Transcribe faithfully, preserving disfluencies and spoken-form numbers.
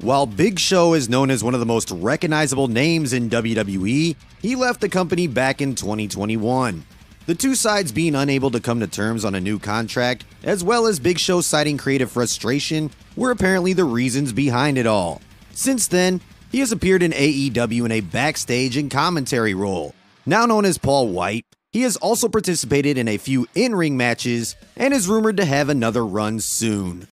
While Big Show is known as one of the most recognizable names in W W E, he left the company back in twenty twenty-one. The two sides being unable to come to terms on a new contract, as well as Big Show citing creative frustration, were apparently the reasons behind it all. Since then, he has appeared in A E W in a backstage and commentary role. Now known as Paul White, he has also participated in a few in-ring matches and is rumored to have another run soon.